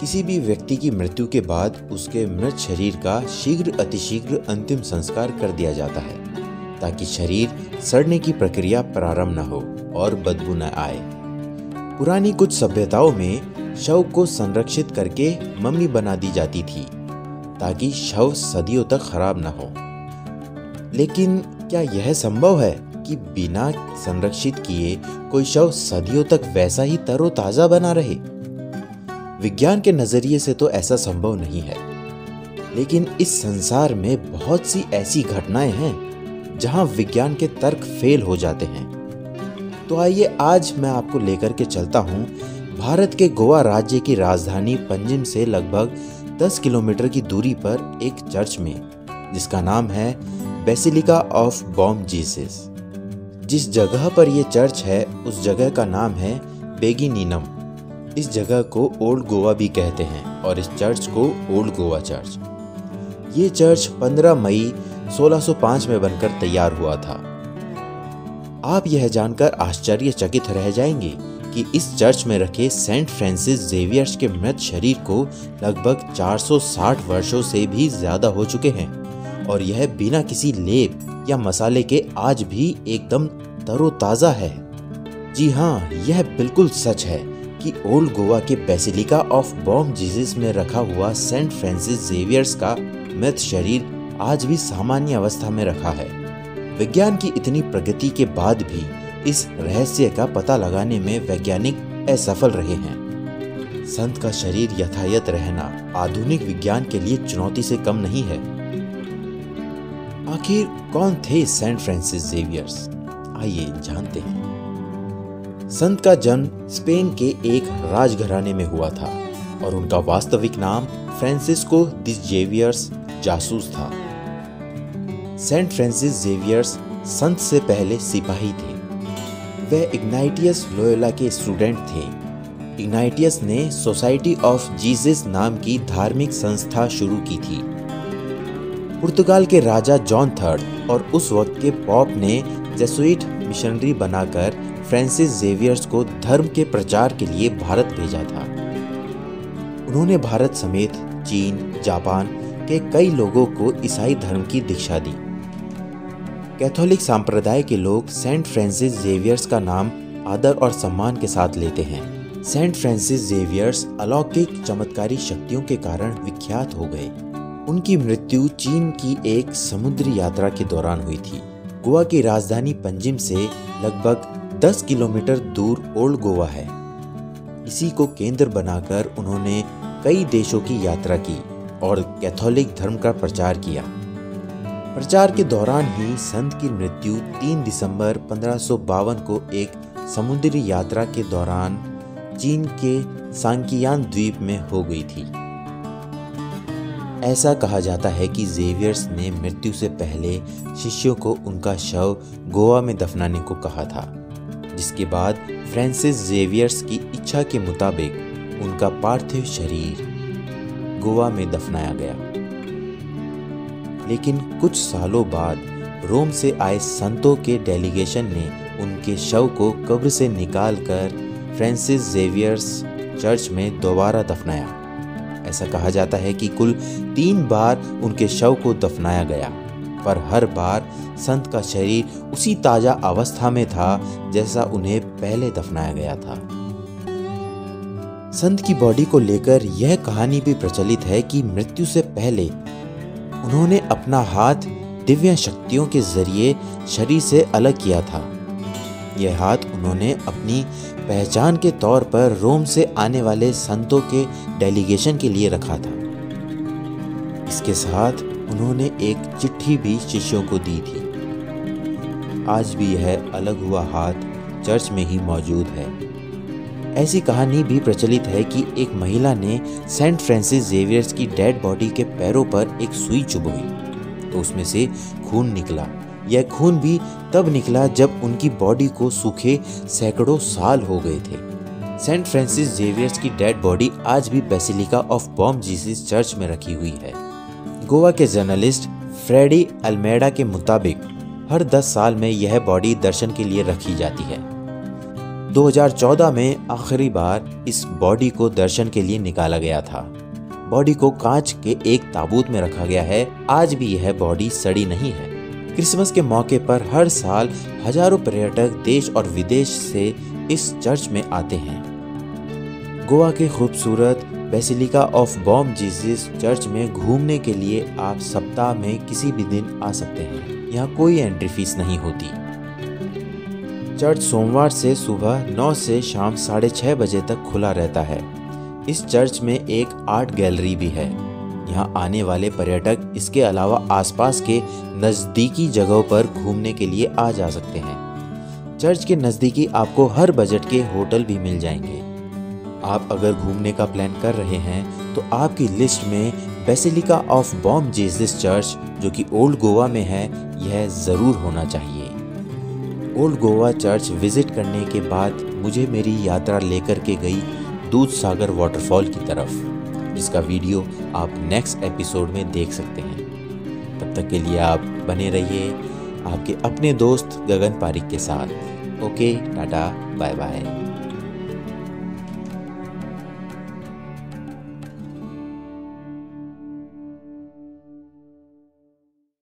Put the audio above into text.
किसी भी व्यक्ति की मृत्यु के बाद उसके मृत शरीर का शीघ्र अतिशीघ्र अंतिम संस्कार कर दिया जाता है ताकि शरीर सड़ने की प्रक्रिया प्रारंभ न हो और बदबू न आए। पुरानी कुछ सभ्यताओं में शव को संरक्षित करके मम्मी बना दी जाती थी ताकि शव सदियों तक खराब न हो। लेकिन क्या यह संभव है कि बिना संरक्षित किए कोई शव सदियों तक वैसा ही तरोताजा बना रहे? विज्ञान के नजरिए से तो ऐसा संभव नहीं है, लेकिन इस संसार में बहुत सी ऐसी घटनाएं हैं जहां विज्ञान के तर्क फेल हो जाते हैं। तो आइए आज मैं आपको लेकर के चलता हूं भारत के गोवा राज्य की राजधानी पंजिम से लगभग 10 किलोमीटर की दूरी पर एक चर्च में, जिसका नाम है बेसिलिका ऑफ बॉम जीसस। जिस जगह पर यह चर्च है उस जगह का नाम है बेगिनीनम। इस जगह को ओल्ड गोवा भी कहते हैं और इस चर्च को ओल्ड गोवा चर्च। ये चर्च 15 मई 1605 में बनकर तैयार हुआ था। आप यह जानकर आश्चर्यचकित रह जाएंगे कि इस चर्च में रखे सेंट फ्रांसिस जेवियर्स के मृत शरीर को लगभग 460 वर्षों से भी ज़्यादा हो चुके हैं और यह बिना किसी लेप या मसाले के आज भी एकदम तरोताज़ा है। जी हाँ, यह बिल्कुल सच है कि ओल्ड गोवा के बेसिलिका ऑफ बॉम जीसस में रखा हुआ सेंट फ्रांसिस जेवियर्स का मृत शरीर आज भी सामान्य अवस्था में रखा है। विज्ञान की इतनी प्रगति के बाद भी इस रहस्य का पता लगाने में वैज्ञानिक असफल रहे हैं। संत का शरीर यथायथ रहना आधुनिक विज्ञान के लिए चुनौती से कम नहीं है। आखिर कौन थे सेंट फ्रांसिस जेवियर्स? आइए जानते हैं। संत का जन्म स्पेन के एक राजघराने में हुआ था और उनका वास्तविक नाम फ्रांसिस्को द जेवियर्स जासूस था। सेंट फ्रांसिस जेवियर्स संत से पहले सिपाही थे। वह इग्नाइटियस लोयोला के स्टूडेंट थे। इग्नाइटियस ने सोसाइटी ऑफ जीसस नाम की धार्मिक संस्था शुरू की थी। पुर्तगाल के राजा जॉन III और उस वक्त के पॉप ने जेसुइट मिशनरी बनाकर फ्रांसिस जेवियर्स को धर्म के प्रचार के लिए भारत भेजा था। उन्होंने भारत समेत चीन, जापान के कई लोगों को ईसाई धर्म की दीक्षा दी। कैथोलिक संप्रदाय के लोग सेंट फ्रांसिस जेवियर्स का नाम आदर और सम्मान के साथ लेते हैं। सेंट फ्रांसिस जेवियर्स अलौकिक चमत्कारी शक्तियों के कारण विख्यात हो गए। उनकी मृत्यु चीन की एक समुद्री यात्रा के दौरान हुई थी। गोवा की राजधानी पंजिम से लगभग 10 किलोमीटर दूर ओल्ड गोवा है। इसी को केंद्र बनाकर उन्होंने कई देशों की यात्रा की और कैथोलिक धर्म का प्रचार किया। प्रचार के दौरान ही संत की मृत्यु 3 दिसंबर 1552 को एक समुद्री यात्रा के दौरान चीन के सांकियान द्वीप में हो गई थी। ऐसा कहा जाता है कि जेवियर्स ने मृत्यु से पहले शिष्यों को उनका शव गोवा में दफनाने को कहा था, जिसके बाद फ्रांसिस जेवियर्स की इच्छा के मुताबिक उनका पार्थिव शरीर गोवा में दफनाया गया। लेकिन कुछ सालों बाद रोम से आए संतों के डेलीगेशन ने उनके शव को कब्र से निकालकर फ्रांसिस जेवियर्स चर्च में दोबारा दफनाया। ऐसा कहा जाता है कि कुल 3 बार उनके शव को दफनाया गया, पर हर बार संत का शरीर उसी ताजा अवस्था में था जैसा उन्हें पहले दफनाया गया था। संत की बॉडी को लेकर यह कहानी भी प्रचलित है कि मृत्यु से पहले उन्होंने अपना हाथ दिव्य शक्तियों के जरिए शरीर से अलग किया था। यह हाथ उन्होंने अपनी पहचान के तौर पर रोम से आने वाले संतों के डेलीगेशन के लिए रखा था। इसके साथ उन्होंने एक चिट्ठी भी शिष्यों को दी थी। आज भी यह अलग हुआ हाथ चर्च में ही मौजूद है। ऐसी कहानी भी प्रचलित है कि एक महिला ने सेंट फ्रांसिस जेवियर्स की डेड बॉडी के पैरों पर एक सुई चुभोई तो उसमें से खून निकला। यह खून भी तब निकला जब उनकी बॉडी को सूखे सैकड़ों साल हो गए थे। सेंट फ्रांसिस जेवियर्स की डेड बॉडी आज भी basilica of Bom Jesus church में रखी हुई है। गोवा के जर्नलिस्ट फ्रेडी अल्मेडा के मुताबिक हर 10 साल में यह बॉडी दर्शन के लिए रखी जाती है। 2014 में आखिरी बार इस बॉडी को दर्शन के लिए निकाला गया था। बॉडी को कांच के एक ताबूत में रखा गया है। आज भी यह बॉडी सड़ी नहीं है। क्रिसमस के मौके पर हर साल हजारों पर्यटक देश और विदेश से इस चर्च में आते हैं। गोवा के खूबसूरत basilica of Bom Jesus church में घूमने के लिए आप सप्ताह में किसी भी दिन आ सकते हैं। यहाँ कोई एंट्री फीस नहीं होती। चर्च सोमवार से सुबह 9 से शाम 6:30 बजे तक खुला रहता है। इस चर्च में एक आर्ट गैलरी भी है। यहाँ आने वाले पर्यटक इसके अलावा आसपास के नज़दीकी जगहों पर घूमने के लिए आ जा सकते हैं। चर्च के नज़दीकी आपको हर बजट के होटल भी मिल जाएंगे। आप अगर घूमने का प्लान कर रहे हैं तो आपकी लिस्ट में basilica of Bom Jesus church, जो कि ओल्ड गोवा में है, यह ज़रूर होना चाहिए। ओल्ड गोवा चर्च विजिट करने के बाद मुझे मेरी यात्रा लेकर के गई दूधसागर वाटरफॉल की तरफ, जिसका वीडियो आप नेक्स्ट एपिसोड में देख सकते हैं। तब तक के लिए आप बने रहिए आपके अपने दोस्त गगन पारीक के साथ। Okay, tata, bye bye.